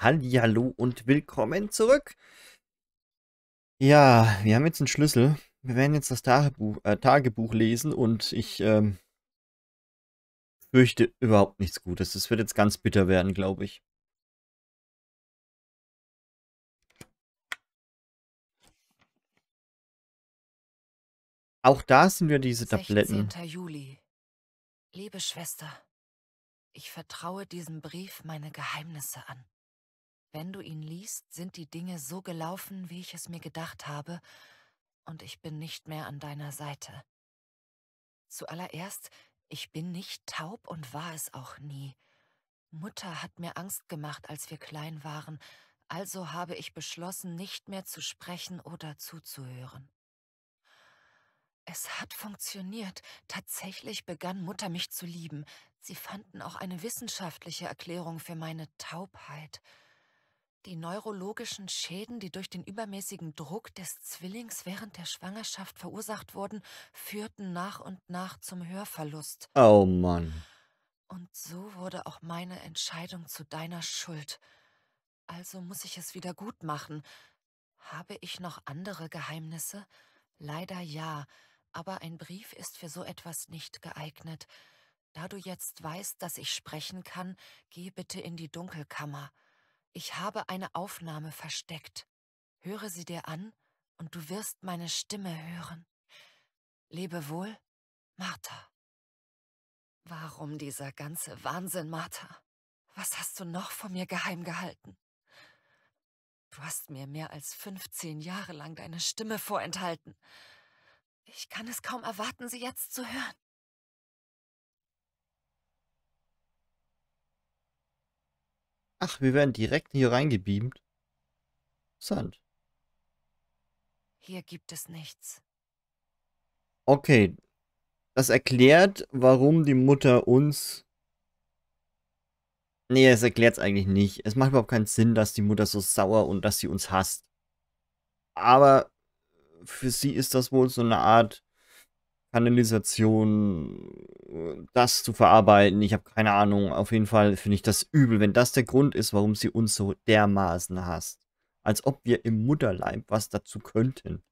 Hallihallo und willkommen zurück. Ja, wir haben jetzt einen Schlüssel. Wir werden jetzt das Tagebuch lesen und ich fürchte überhaupt nichts Gutes. Das wird jetzt ganz bitter werden, glaube ich. Auch da sind wir diese Tabletten. 16. Juli. Liebe Schwester, ich vertraue diesem Brief meine Geheimnisse an. Wenn du ihn liest, sind die Dinge so gelaufen, wie ich es mir gedacht habe, und ich bin nicht mehr an deiner Seite. Zuallererst, ich bin nicht taub und war es auch nie. Mutter hat mir Angst gemacht, als wir klein waren, also habe ich beschlossen, nicht mehr zu sprechen oder zuzuhören. Es hat funktioniert. Tatsächlich begann Mutter mich zu lieben. Sie fanden auch eine wissenschaftliche Erklärung für meine Taubheit. Die neurologischen Schäden, die durch den übermäßigen Druck des Zwillings während der Schwangerschaft verursacht wurden, führten nach und nach zum Hörverlust. Oh Mann. Und so wurde auch meine Entscheidung zu deiner Schuld. Also muss ich es wieder gut machen. Habe ich noch andere Geheimnisse? Leider ja. Aber ein Brief ist für so etwas nicht geeignet. Da du jetzt weißt, dass ich sprechen kann, geh bitte in die Dunkelkammer. Ich habe eine Aufnahme versteckt. Höre sie dir an und du wirst meine Stimme hören. Lebe wohl, Martha. Warum dieser ganze Wahnsinn, Martha? Was hast du noch von mir geheim gehalten? Du hast mir mehr als 15 Jahre lang deine Stimme vorenthalten. Ich kann es kaum erwarten, sie jetzt zu hören. Ach, wir werden direkt hier reingebeamt. Interessant. Hier gibt es nichts. Okay. Das erklärt, warum die Mutter uns... Nee, es erklärt es eigentlich nicht. Es macht überhaupt keinen Sinn, dass die Mutter so sauer und dass sie uns hasst. Aber... Für sie ist das wohl so eine Art Kanalisation, das zu verarbeiten. Ich habe keine Ahnung. Auf jeden Fall finde ich das übel, wenn das der Grund ist, warum sie uns so dermaßen hasst. Als ob wir im Mutterleib was dazu könnten.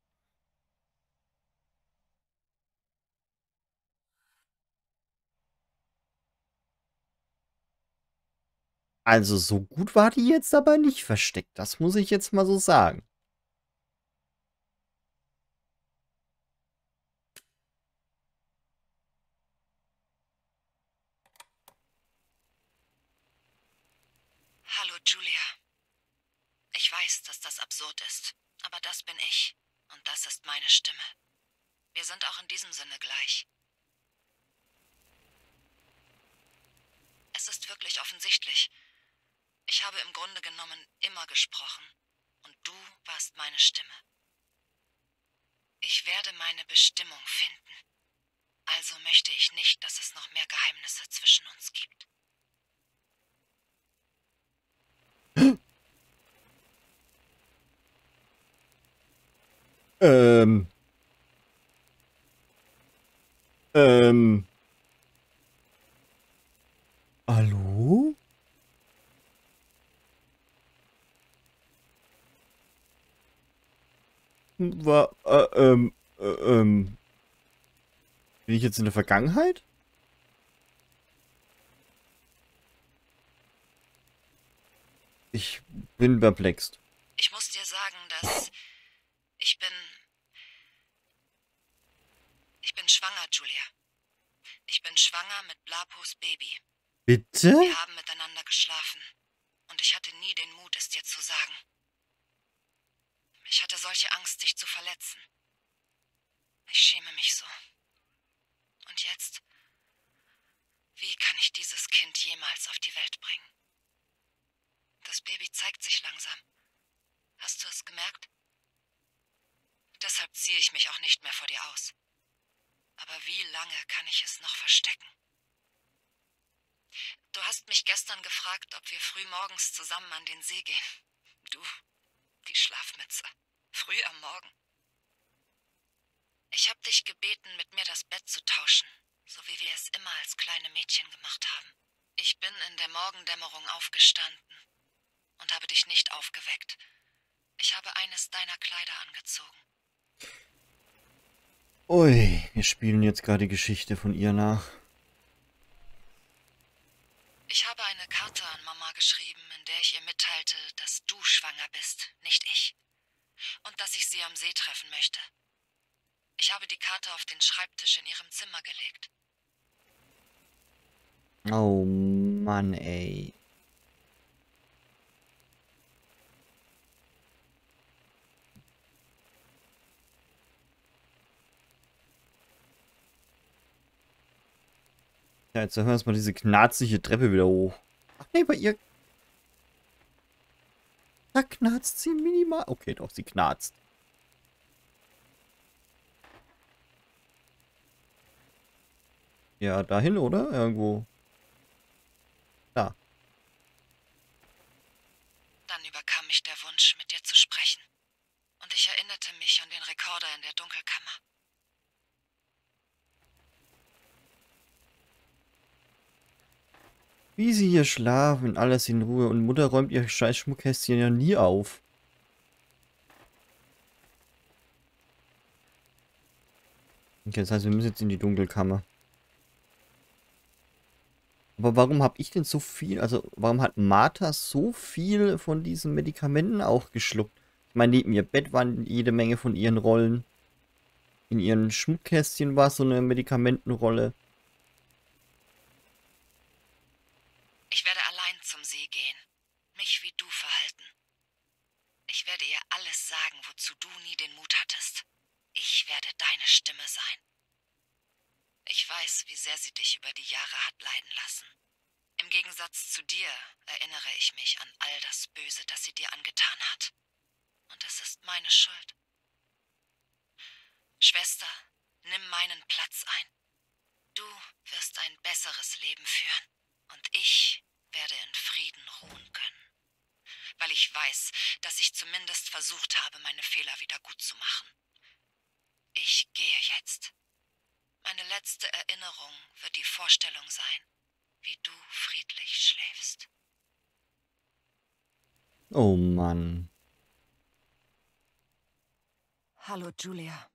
Also so gut war die jetzt aber nicht versteckt. Das muss ich jetzt mal so sagen. Julia, ich weiß, dass das absurd ist, aber das bin ich und das ist meine Stimme. Wir sind auch in diesem Sinne gleich. Es ist wirklich offensichtlich. Ich habe im Grunde genommen immer gesprochen und du warst meine Stimme. Ich werde meine Bestimmung finden. Also möchte ich nicht, dass es noch mehr Geheimnisse zwischen uns gibt. Hallo? Bin ich jetzt in der Vergangenheit? Ich bin perplext. Ich muss dir sagen, dass... Ich bin schwanger, Julia. Ich bin schwanger mit Lapos Baby. Bitte? Wir haben miteinander geschlafen. Und ich hatte nie den Mut, es dir zu sagen. Ich hatte solche Angst, dich zu verletzen. Ich schäme mich so. Und jetzt? Wie kann ich dieses Kind jemals auf die Welt bringen? Das Baby zeigt sich langsam. Hast du es gemerkt? Deshalb ziehe ich mich auch nicht mehr vor dir aus. Aber wie lange kann ich es noch verstecken? Du hast mich gestern gefragt, ob wir früh morgens zusammen an den See gehen. Du, die Schlafmütze. Früh am Morgen. Ich habe dich gebeten, mit mir das Bett zu tauschen, so wie wir es immer als kleine Mädchen gemacht haben. Ich bin in der Morgendämmerung aufgestanden und habe dich nicht aufgeweckt. Ich habe eines deiner Kleider angezogen. Ui, wir spielen jetzt gerade die Geschichte von ihr nach. Ich habe eine Karte an Mama geschrieben, in der ich ihr mitteilte, dass du schwanger bist, nicht ich. Und dass ich sie am See treffen möchte. Ich habe die Karte auf den Schreibtisch in ihrem Zimmer gelegt. Oh Mann, ey. Ja, jetzt hören wir erstmal diese knarzige Treppe wieder hoch. Ach nee, bei ihr... Da knarzt sie minimal. Okay, doch, sie knarzt. Ja, dahin, oder? Irgendwo. Da. Dann überkam mich der Wunsch, mit dir zu sprechen. Und ich erinnerte mich an den Rekorder in der Dunkelkammer. Wie sie hier schlafen, alles in Ruhe, und Mutter räumt ihr scheiß Schmuckkästchen ja nie auf. Okay, das heißt, wir müssen jetzt in die Dunkelkammer. Aber warum habe ich denn so viel, also warum hat Martha so viel von diesen Medikamenten auch geschluckt? Ich meine, neben ihr Bett waren jede Menge von ihren Rollen. In ihren Schmuckkästchen war so eine Medikamentenrolle. Ich werde allein zum See gehen, mich wie du verhalten. Ich werde ihr alles sagen, wozu du nie den Mut hattest. Ich werde deine Stimme sein. Ich weiß, wie sehr sie dich über die Jahre hat leiden lassen. Im Gegensatz zu dir erinnere ich mich an all das Böse, das sie dir angetan hat. Und es ist meine Schuld. Schwester, nimm meinen Platz ein. Du wirst ein besseres Leben führen. Und ich werde in Frieden ruhen können. Weil ich weiß, dass ich zumindest versucht habe, meine Fehler wieder gut zu machen. Ich gehe jetzt. Meine letzte Erinnerung wird die Vorstellung sein, wie du friedlich schläfst. Oh Mann. Hallo, Julia.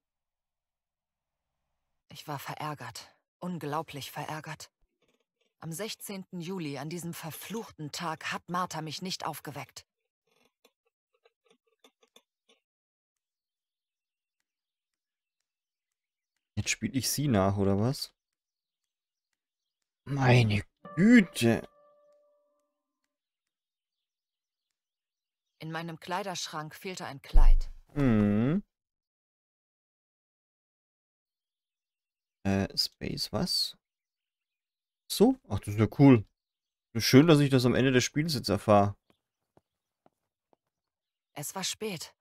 Ich war verärgert, unglaublich verärgert. Am 16. Juli, an diesem verfluchten Tag, hat Martha mich nicht aufgeweckt. Jetzt spiele ich sie nach, oder was? Meine Güte! In meinem Kleiderschrank fehlte ein Kleid. Mhm. Space, was? So? Ach, das ist ja cool. Schön, dass ich das am Ende des Spiels jetzt erfahre. Es war spät.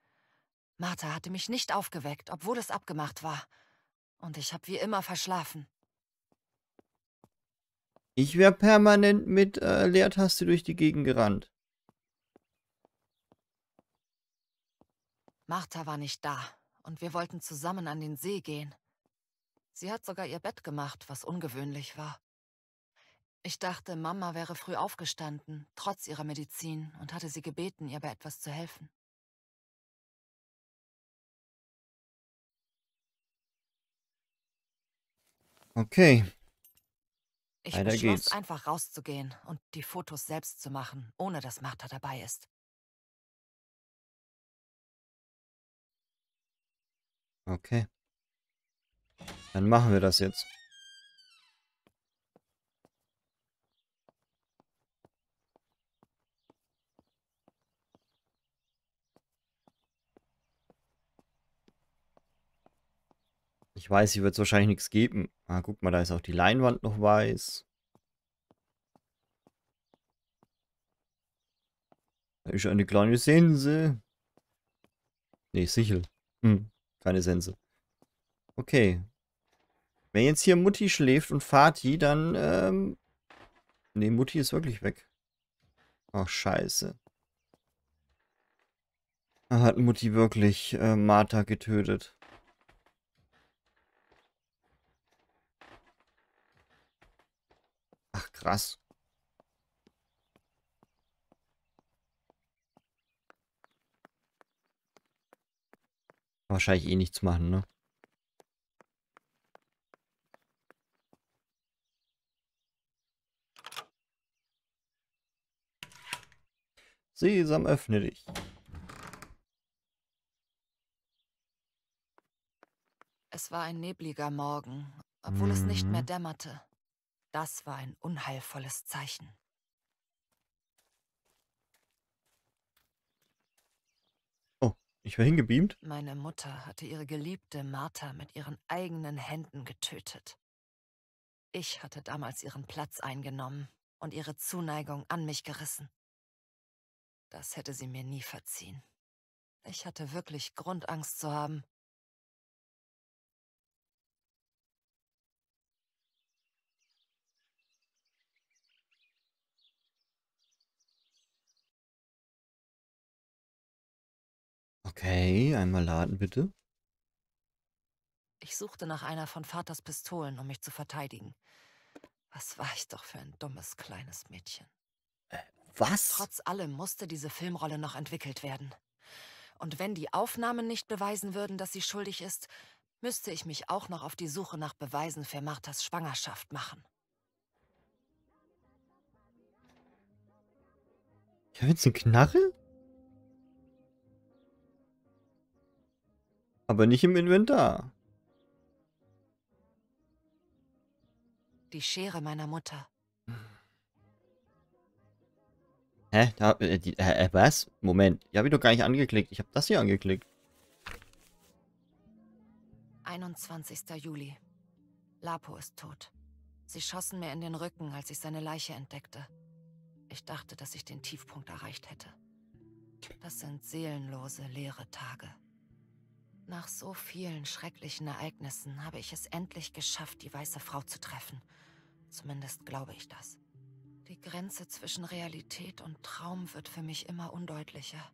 Martha hatte mich nicht aufgeweckt, obwohl es abgemacht war. Und ich habe wie immer verschlafen. Ich wäre permanent mit Leertaste durch die Gegend gerannt. Martha war nicht da und wir wollten zusammen an den See gehen. Sie hat sogar ihr Bett gemacht, was ungewöhnlich war. Ich dachte, Mama wäre früh aufgestanden, trotz ihrer Medizin, und hatte sie gebeten, ihr bei etwas zu helfen. Okay. Ich beschloss, einfach rauszugehen und die Fotos selbst zu machen, ohne dass Martha dabei ist. Okay. Dann machen wir das jetzt. Ich weiß, hier wird es wahrscheinlich nichts geben. Ah, guck mal, da ist auch die Leinwand noch weiß. Da ist eine kleine Sense. Nee, Sichel. Keine Sense. Okay. Wenn jetzt hier Mutti schläft und Vati, dann... Nee, Mutti ist wirklich weg. Ach, scheiße. Hat Mutti wirklich Martha getötet? Ach, krass. Wahrscheinlich eh nichts machen, ne? Sesam, öffne dich. Es war ein nebliger Morgen, obwohl es nicht mehr dämmerte. Das war ein unheilvolles Zeichen. Oh, ich war hingebeamt? Meine Mutter hatte ihre geliebte Martha mit ihren eigenen Händen getötet. Ich hatte damals ihren Platz eingenommen und ihre Zuneigung an mich gerissen. Das hätte sie mir nie verziehen. Ich hatte wirklich Grund, Angst zu haben. Okay, einmal laden, bitte. Ich suchte nach einer von Vaters Pistolen, um mich zu verteidigen. Was war ich doch für ein dummes, kleines Mädchen. Was? Trotz allem musste diese Filmrolle noch entwickelt werden. Und wenn die Aufnahmen nicht beweisen würden, dass sie schuldig ist, müsste ich mich auch noch auf die Suche nach Beweisen für Marthas Schwangerschaft machen. Ich habe jetzt eine Knarre? Aber nicht im Inventar. Die Schere meiner Mutter. Hä? Da, was? Moment. Die habe ich doch gar nicht angeklickt. Ich habe das hier angeklickt. 21. Juli. Lapo ist tot. Sie schossen mir in den Rücken, als ich seine Leiche entdeckte. Ich dachte, dass ich den Tiefpunkt erreicht hätte. Das sind seelenlose, leere Tage. Nach so vielen schrecklichen Ereignissen habe ich es endlich geschafft, die weiße Frau zu treffen. Zumindest glaube ich das. Die Grenze zwischen Realität und Traum wird für mich immer undeutlicher.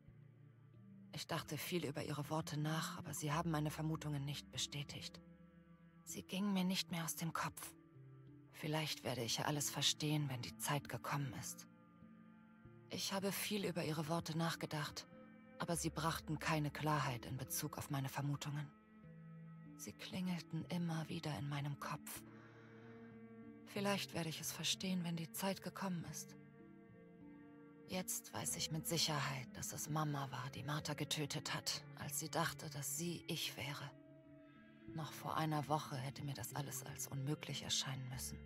Ich dachte viel über ihre Worte nach, aber sie haben meine Vermutungen nicht bestätigt. Sie gingen mir nicht mehr aus dem Kopf. Vielleicht werde ich ja alles verstehen, wenn die Zeit gekommen ist. Ich habe viel über ihre Worte nachgedacht. Aber sie brachten keine Klarheit in Bezug auf meine Vermutungen. Sie klingelten immer wieder in meinem Kopf. Vielleicht werde ich es verstehen, wenn die Zeit gekommen ist. Jetzt weiß ich mit Sicherheit, dass es Mama war, die Martha getötet hat, als sie dachte, dass sie ich wäre. Noch vor einer Woche hätte mir das alles als unmöglich erscheinen müssen.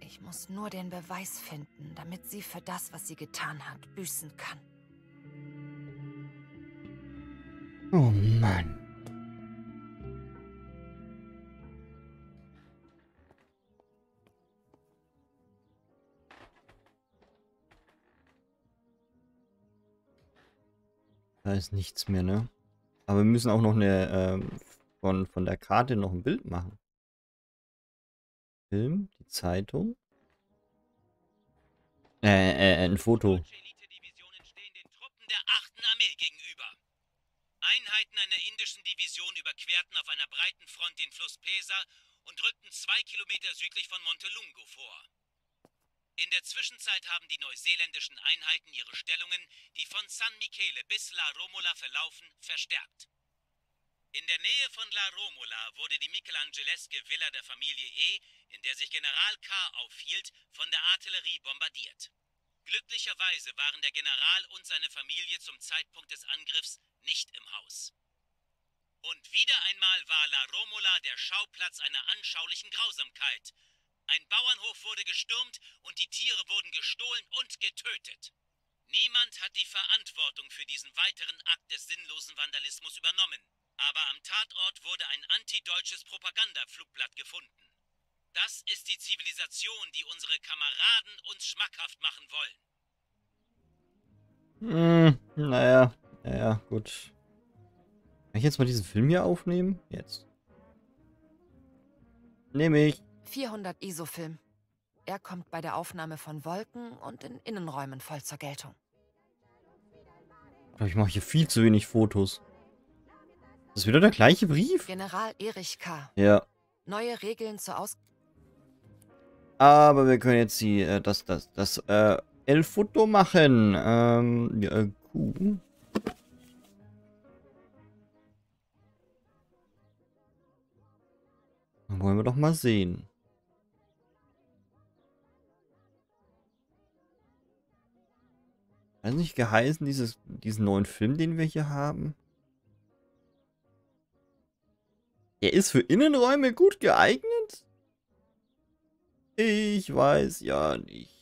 Ich muss nur den Beweis finden, damit sie für das, was sie getan hat, büßen kann. Oh Mann. Da ist nichts mehr, ne? Aber wir müssen auch noch eine, von der Karte noch ein Bild machen. Film, die Zeitung. Ein Foto. Die Elite-Divisionen stehen den Truppen der 8. Armee gegenüber. Einheiten einer indischen Division überquerten auf einer breiten Front den Fluss Pesa und rückten 2 Kilometer südlich von Montelungo vor. In der Zwischenzeit haben die neuseeländischen Einheiten ihre Stellungen, die von San Michele bis La Romola verlaufen, verstärkt. In der Nähe von La Romola wurde die michelangeleske Villa der Familie E., in der sich General K. aufhielt, von der Artillerie bombardiert. Glücklicherweise waren der General und seine Familie zum Zeitpunkt des Angriffs nicht im Haus. Und wieder einmal war La Romola der Schauplatz einer anschaulichen Grausamkeit. Ein Bauernhof wurde gestürmt und die Tiere wurden gestohlen und getötet. Niemand hat die Verantwortung für diesen weiteren Akt des sinnlosen Vandalismus übernommen. Aber am Tatort wurde ein antideutsches Propagandaflugblatt gefunden. Das ist die Zivilisation, die unsere Kameraden uns schmackhaft machen wollen. Naja. Ja, gut. Kann ich jetzt mal diesen Film hier aufnehmen? Jetzt. Nehme ich. 400 ISO-Film. Er kommt bei der Aufnahme von Wolken und in Innenräumen voll zur Geltung. Ich mache hier viel zu wenig Fotos. Das ist wieder der gleiche Brief? General Erich K. Ja. Neue Regeln zur Aus... Aber wir können jetzt die, El-Foto machen. Ja, cool. Wollen wir doch mal sehen. Hat es nicht geheißen, diesen neuen Film, den wir hier haben? Der ist für Innenräume gut geeignet? Ich weiß ja nicht.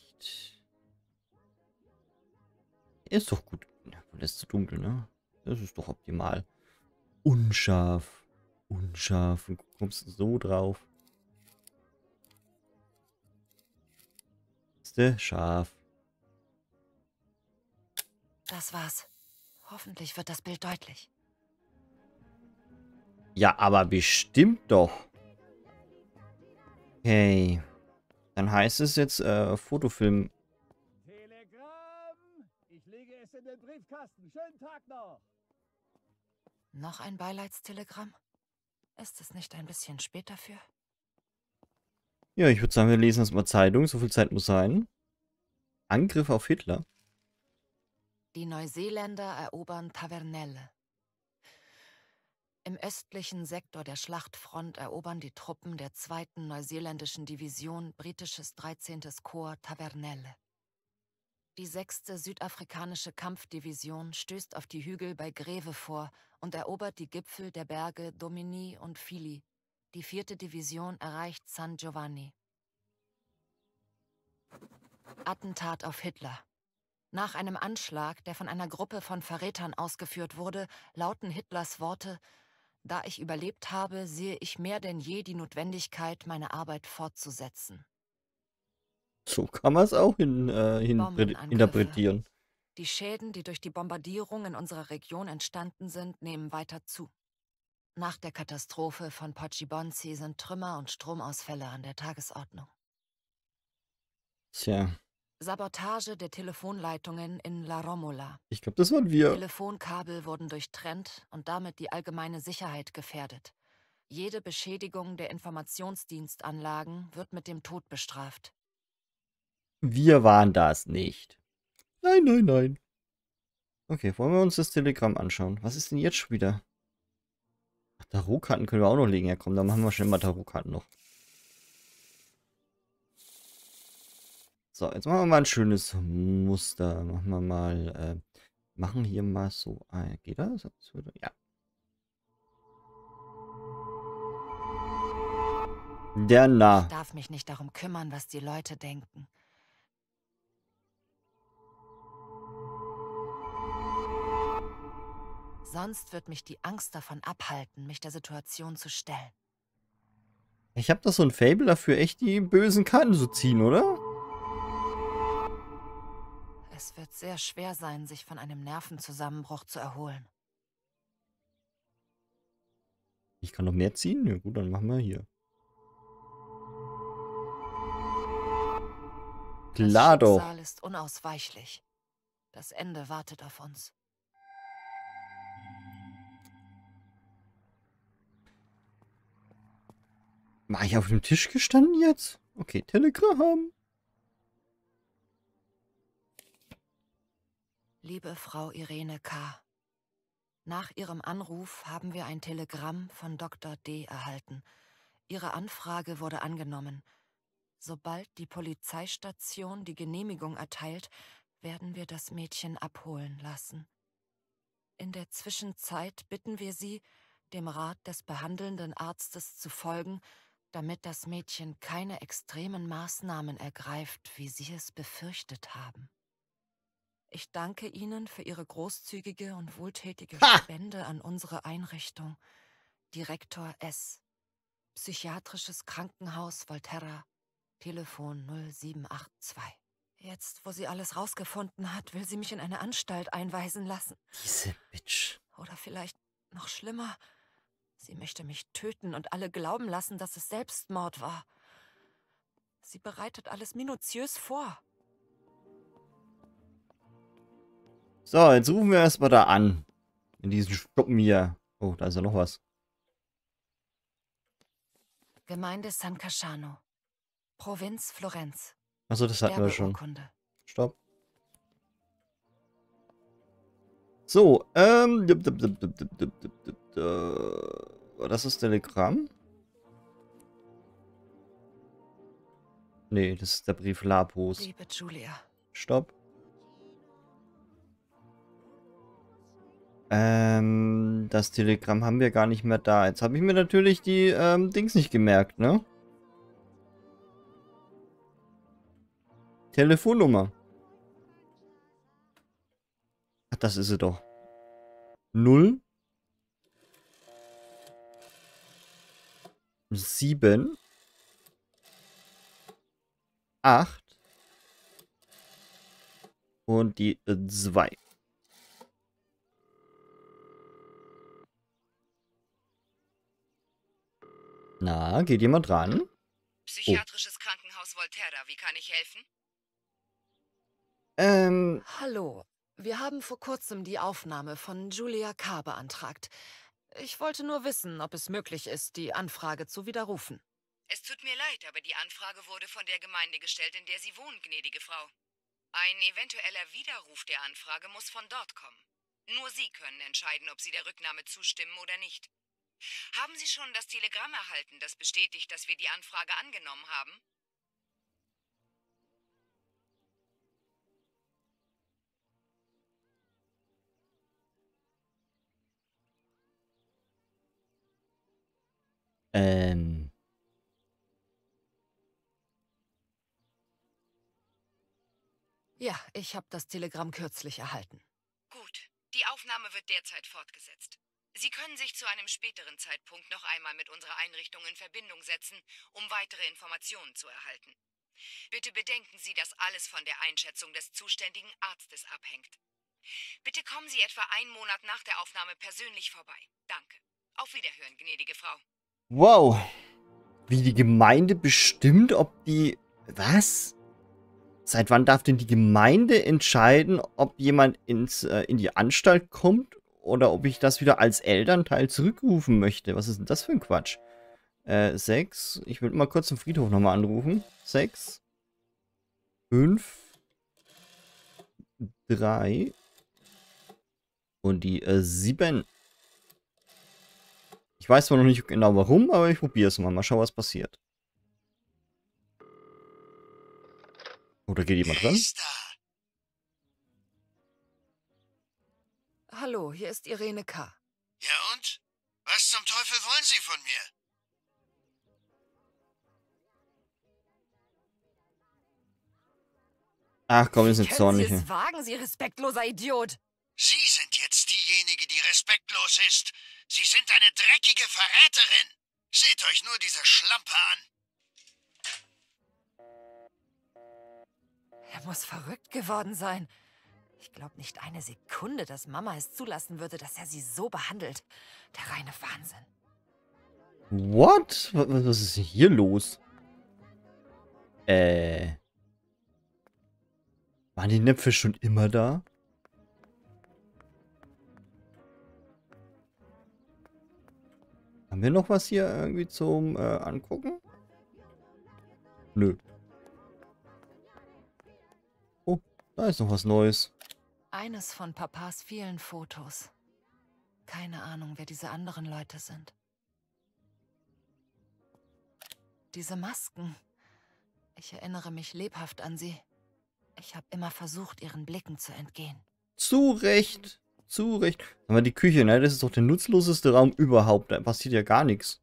Der ist doch gut. Ja, das ist zu dunkel, ne? Das ist doch optimal. Unscharf. Unscharf. Und kommst du so drauf? Ist der scharf? Das war's. Hoffentlich wird das Bild deutlich. Ja, aber bestimmt doch. Okay. Dann heißt es jetzt Fotofilm. Telegramm! Ich lege es in den Briefkasten. Schönen Tag noch. Noch ein Beileidstelegramm? Ist es nicht ein bisschen spät dafür? Ja, ich würde sagen, wir lesen erstmal Zeitung. So viel Zeit muss sein. Angriff auf Hitler. Die Neuseeländer erobern Tavernelle. Im östlichen Sektor der Schlachtfront erobern die Truppen der 2. Neuseeländischen Division britisches 13. Korps Tavernelle. Die 6. Südafrikanische Kampfdivision stößt auf die Hügel bei Greve vor und erobert die Gipfel der Berge Domini und Fili. Die 4. Division erreicht San Giovanni. Attentat auf Hitler. Nach einem Anschlag, der von einer Gruppe von Verrätern ausgeführt wurde, lauten Hitlers Worte: Da ich überlebt habe, sehe ich mehr denn je die Notwendigkeit, meine Arbeit fortzusetzen. So kann man es auch interpretieren. Die Schäden, die durch die Bombardierung in unserer Region entstanden sind, nehmen weiter zu. Nach der Katastrophe von Poggibonsi sind Trümmer und Stromausfälle an der Tagesordnung. Tja. Sabotage der Telefonleitungen in La Romola. Ich glaube, das waren wir. Telefonkabel wurden durchtrennt und damit die allgemeine Sicherheit gefährdet. Jede Beschädigung der Informationsdienstanlagen wird mit dem Tod bestraft. Wir waren das nicht. Nein, nein, nein. Okay, wollen wir uns das Telegramm anschauen? Was ist denn jetzt schon wieder? Ach, Tarotkarten können wir auch noch legen. Ja, komm, dann machen wir schnell mal Tarotkarten noch. So, jetzt machen wir mal ein schönes Muster. Machen wir mal, machen hier mal so ein. Geht das? Ja. Der Narr. Ich darf mich nicht darum kümmern, was die Leute denken. Sonst wird mich die Angst davon abhalten, mich der Situation zu stellen. Ich habe doch so ein Faible dafür, echt die bösen Karten zu ziehen, oder? Es wird sehr schwer sein, sich von einem Nervenzusammenbruch zu erholen. Ich kann noch mehr ziehen? Ja gut, dann machen wir hier. Klar doch. Das Schicksal ist unausweichlich. Das Ende wartet auf uns. War ich auf dem Tisch gestanden jetzt? Okay, Telegramm. Liebe Frau Irene K., nach Ihrem Anruf haben wir ein Telegramm von Dr. D. erhalten. Ihre Anfrage wurde angenommen. Sobald die Polizeistation die Genehmigung erteilt, werden wir das Mädchen abholen lassen. In der Zwischenzeit bitten wir Sie, dem Rat des behandelnden Arztes zu folgen, damit das Mädchen keine extremen Maßnahmen ergreift, wie Sie es befürchtet haben. Ich danke Ihnen für Ihre großzügige und wohltätige Spende an unsere Einrichtung. Direktor S., Psychiatrisches Krankenhaus Volterra, Telefon 0782. Jetzt, wo sie alles rausgefunden hat, will sie mich in eine Anstalt einweisen lassen. Diese Bitch. Oder vielleicht noch schlimmer, sie möchte mich töten und alle glauben lassen, dass es Selbstmord war. Sie bereitet alles minutiös vor. So, jetzt rufen wir erstmal da an. In diesen Schuppen hier. Oh, da ist ja noch was. Gemeinde San Casciano. Provinz Florenz. Achso, das hatten wir schon. Stopp. So, Das ist Telegramm. Nee, das ist der Brief Lapos. Liebe Julia. Stopp. Das Telegramm haben wir gar nicht mehr da. Jetzt habe ich mir natürlich die Dings nicht gemerkt, ne? Telefonnummer. Ach, das ist sie doch. 0 7 8 und die 2. Na, geht jemand ran? Psychiatrisches Krankenhaus Volterra, wie kann ich helfen? Hallo, wir haben vor kurzem die Aufnahme von Julia K. beantragt. Ich wollte nur wissen, ob es möglich ist, die Anfrage zu widerrufen. Es tut mir leid, aber die Anfrage wurde von der Gemeinde gestellt, in der Sie wohnen, gnädige Frau. Ein eventueller Widerruf der Anfrage muss von dort kommen. Nur Sie können entscheiden, ob Sie der Rücknahme zustimmen oder nicht. Haben Sie schon das Telegramm erhalten, das bestätigt, dass wir die Anfrage angenommen haben? Ja, ich habe das Telegramm kürzlich erhalten. Gut, die Aufnahme wird derzeit fortgesetzt. Sie können sich zu einem späteren Zeitpunkt noch einmal mit unserer Einrichtung in Verbindung setzen, um weitere Informationen zu erhalten. Bitte bedenken Sie, dass alles von der Einschätzung des zuständigen Arztes abhängt. Bitte kommen Sie etwa einen Monat nach der Aufnahme persönlich vorbei. Danke. Auf Wiederhören, gnädige Frau. Wow. Wie die Gemeinde bestimmt, ob die... Was? Seit wann darf denn die Gemeinde entscheiden, ob jemand in die Anstalt kommt? Oder ob ich das wieder als Elternteil zurückrufen möchte. Was ist denn das für ein Quatsch? 6. Ich will mal kurz den Friedhof nochmal anrufen. 6. 5. 3. Und die 7. Ich weiß zwar noch nicht genau warum, aber ich probiere es mal. Mal schauen, was passiert. Oder geht jemand ran? Hallo, hier ist Irene K. Ja und? Was zum Teufel wollen Sie von mir? Ach komm, das ist eine zornige. Sie wagen, Sie respektloser Idiot! Sie sind jetzt diejenige, die respektlos ist. Sie sind eine dreckige Verräterin. Seht euch nur diese Schlampe an. Er muss verrückt geworden sein. Ich glaube nicht eine Sekunde, dass Mama es zulassen würde, dass er sie so behandelt. Der reine Wahnsinn. What? Was ist hier los? Waren die Näpfe schon immer da? Haben wir noch was hier irgendwie zum Angucken? Nö. Oh, da ist noch was Neues. Eines von Papas vielen Fotos. Keine Ahnung, wer diese anderen Leute sind. Diese Masken. Ich erinnere mich lebhaft an sie. Ich habe immer versucht, ihren Blicken zu entgehen. Zu Recht. Zu Recht. Aber die Küche, ne? Das ist doch der nutzloseste Raum überhaupt. Da passiert ja gar nichts.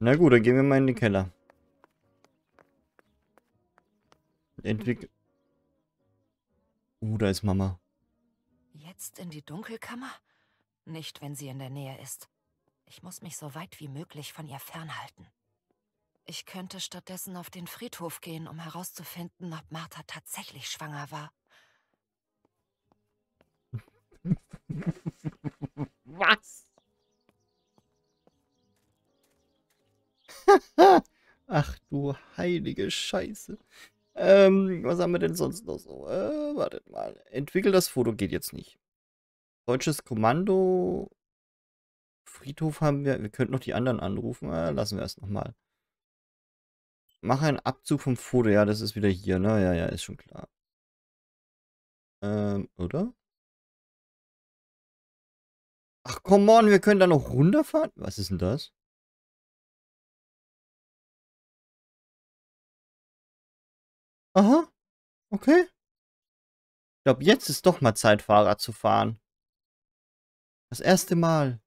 Na gut, dann gehen wir mal in den Keller. Da ist Mama. Jetzt in die Dunkelkammer? Nicht, wenn sie in der Nähe ist. Ich muss mich so weit wie möglich von ihr fernhalten. Ich könnte stattdessen auf den Friedhof gehen, um herauszufinden, ob Martha tatsächlich schwanger war. Was? Ach du heilige Scheiße. Was haben wir denn sonst noch so? Wartet mal. Entwickel das Foto geht jetzt nicht. Deutsches Kommando. Friedhof haben wir. Wir könnten noch die anderen anrufen. Lassen wir es nochmal. Mache einen Abzug vom Foto. Ja, das ist wieder hier. Ne? Ja, ist schon klar. Oder? Ach, come on, wir können da noch runterfahren? Was ist denn das? Aha, okay. Ich glaube, jetzt ist doch mal Zeit, Fahrrad zu fahren. Das erste Mal.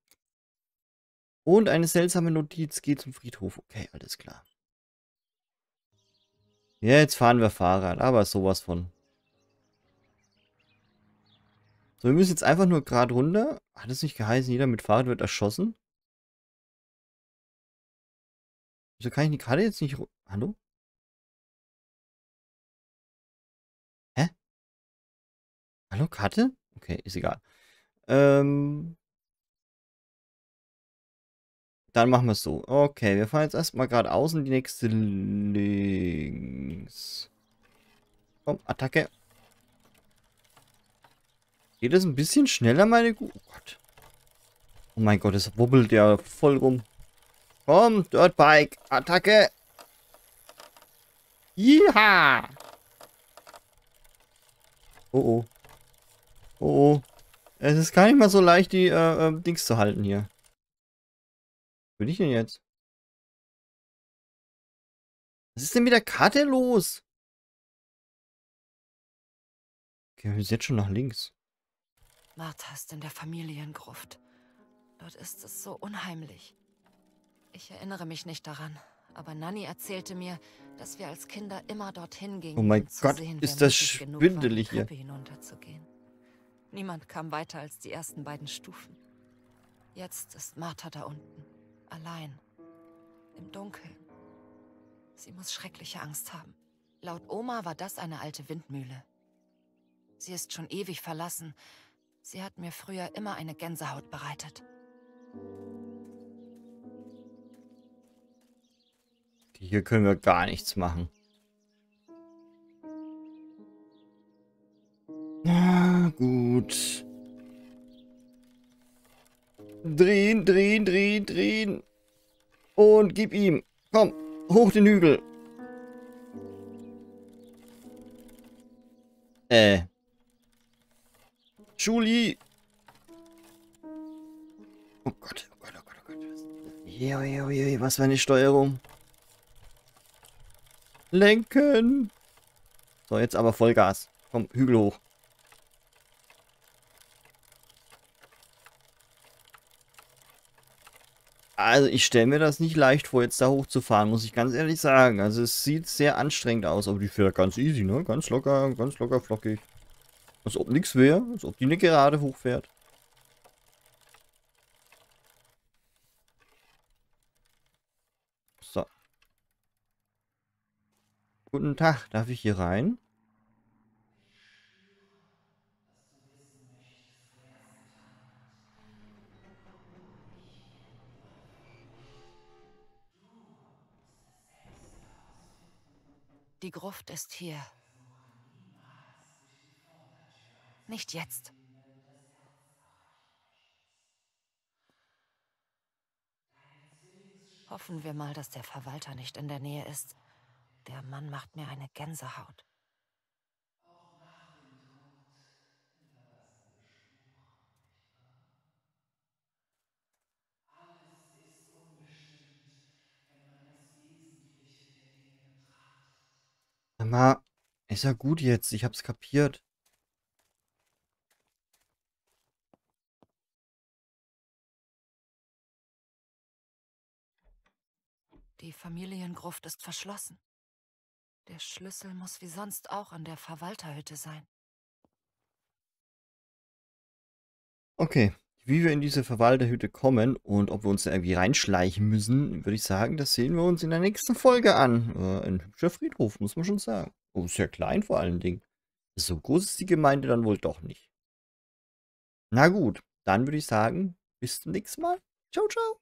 Und eine seltsame Notiz, geht zum Friedhof. Okay, alles klar. Ja, jetzt fahren wir Fahrrad, aber sowas von. So, wir müssen jetzt einfach nur gerade runter. Hat es nicht geheißen, jeder mit Fahrrad wird erschossen? Wieso kann ich die Karte jetzt nicht... Hallo? Hä? Hallo, Karte? Okay, ist egal. Dann machen wir es so. Okay, wir fahren jetzt erstmal gerade außen, die nächste links. Komm, Attacke. Geht das ein bisschen schneller, meine Güte? Oh Gott. Oh mein Gott, es wobbelt ja voll rum. Komm, Dirtbike, Attacke. Jaha. Oh oh. Oh oh. Es ist gar nicht mal so leicht, die Dings zu halten hier. Bin ich denn jetzt? Was ist denn mit der Karte los? Okay, wir sind jetzt schon nach links. Martha ist in der Familiengruft. Dort ist es so unheimlich. Ich erinnere mich nicht daran, aber Nanni erzählte mir, dass wir als Kinder immer dorthin gingen. Oh mein Gott, ist das schwindelig hier. Niemand kam weiter als die ersten beiden Stufen. Jetzt ist Martha da unten. Allein. Im Dunkeln. Sie muss schreckliche Angst haben. Laut Oma war das eine alte Windmühle. Sie ist schon ewig verlassen. Sie hat mir früher immer eine Gänsehaut bereitet. Hier können wir gar nichts machen. Na gut. Drehen, drehen, drehen, drehen. Und gib ihm. Komm, hoch den Hügel. Julie. Oh Gott, oh Gott, oh Gott, oh Gott. Hier, was für eine Steuerung. Lenken. So, jetzt aber Vollgas. Komm, Hügel hoch. Also ich stelle mir das nicht leicht vor, jetzt da hochzufahren, muss ich ganz ehrlich sagen. Also es sieht sehr anstrengend aus, aber die fährt ganz easy, ne? Ganz locker, flockig. Als ob nichts wäre, als ob die nicht gerade hochfährt. So. Guten Tag, darf ich hier rein? Die Gruft ist hier. Nicht jetzt. Hoffen wir mal, dass der Verwalter nicht in der Nähe ist. Der Mann macht mir eine Gänsehaut. Mama, ist ja gut jetzt. Ich hab's kapiert. Die Familiengruft ist verschlossen. Der Schlüssel muss wie sonst auch an der Verwalterhütte sein. Okay. Wie wir in diese Verwalterhütte kommen und ob wir uns da irgendwie reinschleichen müssen, würde ich sagen, das sehen wir uns in der nächsten Folge an. Ein hübscher Friedhof, muss man schon sagen. Oh, sehr klein vor allen Dingen. So groß ist die Gemeinde dann wohl doch nicht. Na gut, dann würde ich sagen, bis zum nächsten Mal. Ciao, ciao.